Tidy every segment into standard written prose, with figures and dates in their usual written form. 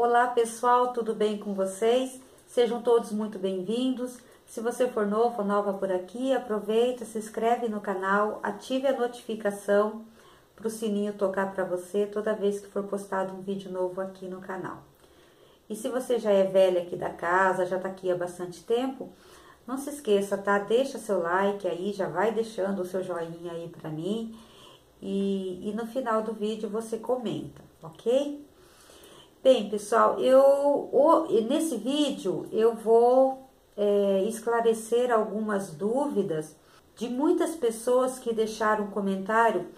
Olá pessoal, tudo bem com vocês? Sejam todos muito bem-vindos. Se você for novo ou nova por aqui, aproveita, se inscreve no canal, ative a notificação para o sininho tocar para você toda vez que for postado um vídeo novo aqui no canal. E se você já é velha aqui da casa, já está aqui há bastante tempo, não se esqueça, tá? Deixa seu like aí, já vai deixando o seu joinha aí para mim e no final do vídeo você comenta, ok? Bem, pessoal, nesse vídeo eu vou esclarecer algumas dúvidas de muitas pessoas que deixaram comentário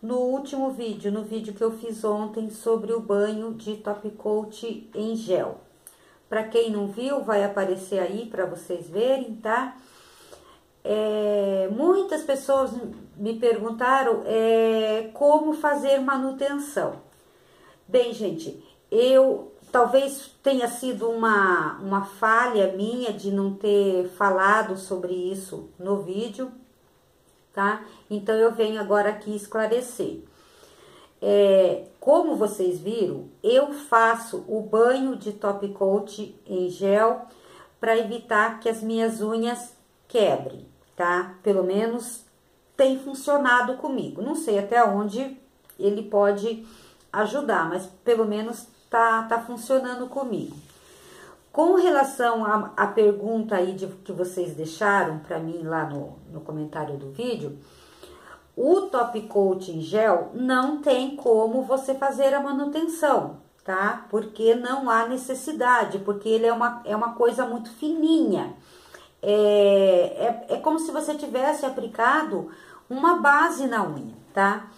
no último vídeo, no vídeo que eu fiz ontem sobre o banho de top coat em gel. Para quem não viu, vai aparecer aí para vocês verem, tá? Muitas pessoas me perguntaram como fazer manutenção. Bem, gente, eu talvez tenha sido uma falha minha de não ter falado sobre isso no vídeo, tá? Então, eu venho agora aqui esclarecer. Como vocês viram, eu faço o banho de top coat em gel para evitar que as minhas unhas quebrem, tá? Pelo menos tem funcionado comigo. Não sei até onde ele pode ajudar, mas pelo menos tá funcionando comigo. Com relação à pergunta aí que vocês deixaram para mim lá no comentário do vídeo, o top coat em gel não tem como você fazer a manutenção, tá? Porque não há necessidade, porque ele é uma coisa muito fininha. É como se você tivesse aplicado uma base na unha, tá?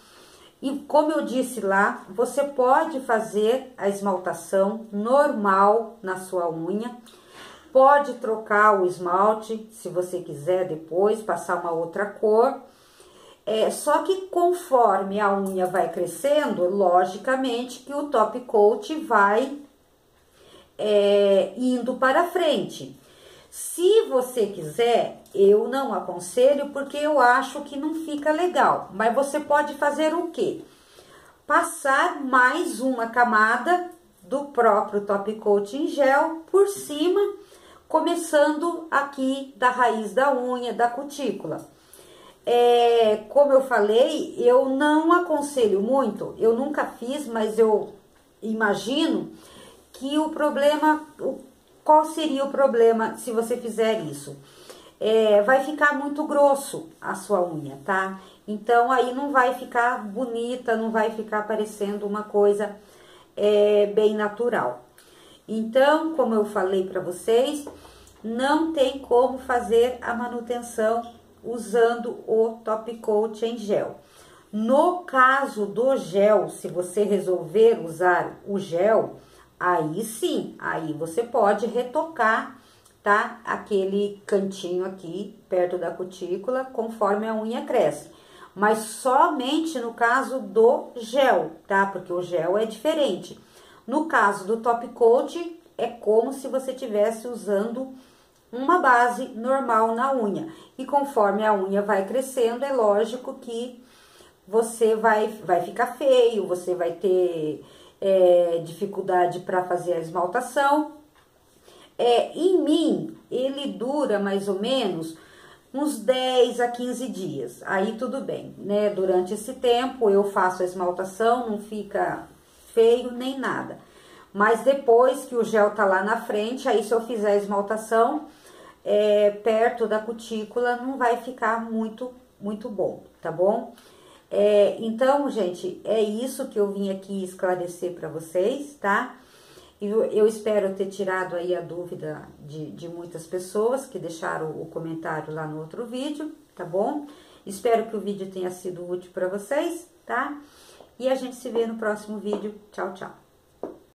E como eu disse lá, você pode fazer a esmaltação normal na sua unha, pode trocar o esmalte, se você quiser depois, passar uma outra cor. Só que conforme a unha vai crescendo, logicamente que o top coat vai indo para frente. Se você quiser, eu não aconselho, porque eu acho que não fica legal. Mas você pode fazer o quê? Passar mais uma camada do próprio top coat em gel por cima, começando aqui da raiz da unha, da cutícula. Como eu falei, eu não aconselho muito, eu nunca fiz, mas eu imagino que o problema... Qual seria o problema se você fizer isso? Vai ficar muito grosso a sua unha, tá? Então, aí não vai ficar bonita, não vai ficar parecendo uma coisa bem natural. Então, como eu falei pra vocês, não tem como fazer a manutenção usando o top coat em gel. No caso do gel, se você resolver usar o gel... Aí sim, aí você pode retocar, tá? Aquele cantinho aqui, perto da cutícula, conforme a unha cresce. Mas somente no caso do gel, tá? Porque o gel é diferente. No caso do top coat, é como se você estivesse usando uma base normal na unha. E conforme a unha vai crescendo, é lógico que você vai ficar feio, você vai ter... dificuldade para fazer a esmaltação. Em mim, ele dura mais ou menos uns 10 a 15 dias. Aí tudo bem, né? Durante esse tempo eu faço a esmaltação, não fica feio nem nada. Mas depois que o gel tá lá na frente, aí se eu fizer a esmaltação perto da cutícula, não vai ficar muito bom, tá bom? Então, gente, é isso que eu vim aqui esclarecer para vocês, tá? Eu espero ter tirado aí a dúvida de muitas pessoas que deixaram o comentário lá no outro vídeo, tá bom? Espero que o vídeo tenha sido útil para vocês, tá? E a gente se vê no próximo vídeo. Tchau, tchau!